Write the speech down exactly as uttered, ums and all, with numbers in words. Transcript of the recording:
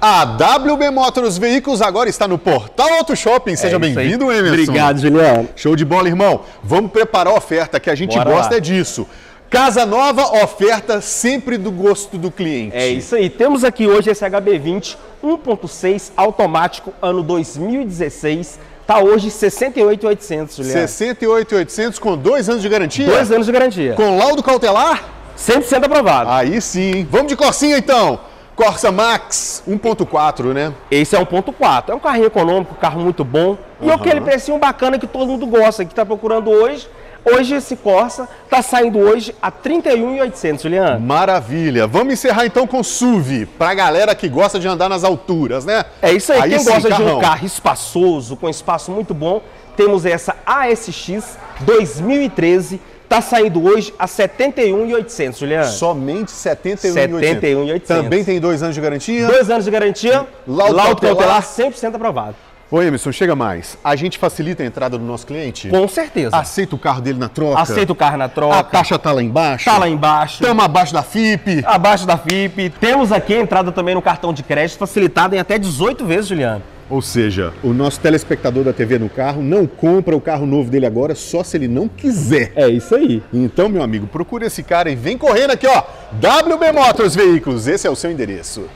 A dáblio B Motors Veículos agora está no Portal Auto Shopping. Seja é bem-vindo, Emerson. Obrigado, Juliano. Show de bola, irmão. Vamos preparar a oferta, que a gente Bora gosta lá. é disso. Casa nova, oferta sempre do gosto do cliente. É isso aí. Temos aqui hoje esse H B vinte um ponto seis automático, ano dois mil e dezesseis. Tá hoje sessenta e oito mil e oitocentos, Juliano. sessenta e oito mil e oitocentos com dois anos de garantia? Dois anos de garantia. Com laudo cautelar? cem por cento aprovado. Aí sim. Vamos de Corsinha, então. Corsa Max um ponto quatro, né? Esse é um ponto quatro. É um carrinho econômico, um carro muito bom. E uhum. aquele precinho bacana que todo mundo gosta, que tá procurando hoje. Hoje esse Corsa tá saindo hoje a trinta e um mil e oitocentos, Juliano. Maravilha. Vamos encerrar então com o S U V, pra galera que gosta de andar nas alturas, né? É isso aí. aí Quem sim, gosta carrão. de um carro espaçoso, com espaço muito bom, temos essa A S X dois mil e treze. Tá saindo hoje a setenta e um mil e oitocentos, Juliano. Somente setenta e um mil e oitocentos. Também tem dois anos de garantia? Dois anos de garantia. Laudo, laudo cautelar cem por cento aprovado. Ô, Emerson, chega mais. A gente facilita a entrada do nosso cliente? Com certeza. Aceita o carro dele na troca? Aceita o carro na troca. A taxa tá lá embaixo? Tá lá embaixo. Estamos abaixo da F I P? Abaixo da F I P. Temos aqui a entrada também no cartão de crédito, facilitada em até dezoito vezes, Juliano. Ou seja, o nosso telespectador da T V no carro não compra o carro novo dele agora só se ele não quiser. É isso aí. Então, meu amigo, procura esse cara e vem correndo aqui, ó. dáblio B Motors Veículos, esse é o seu endereço.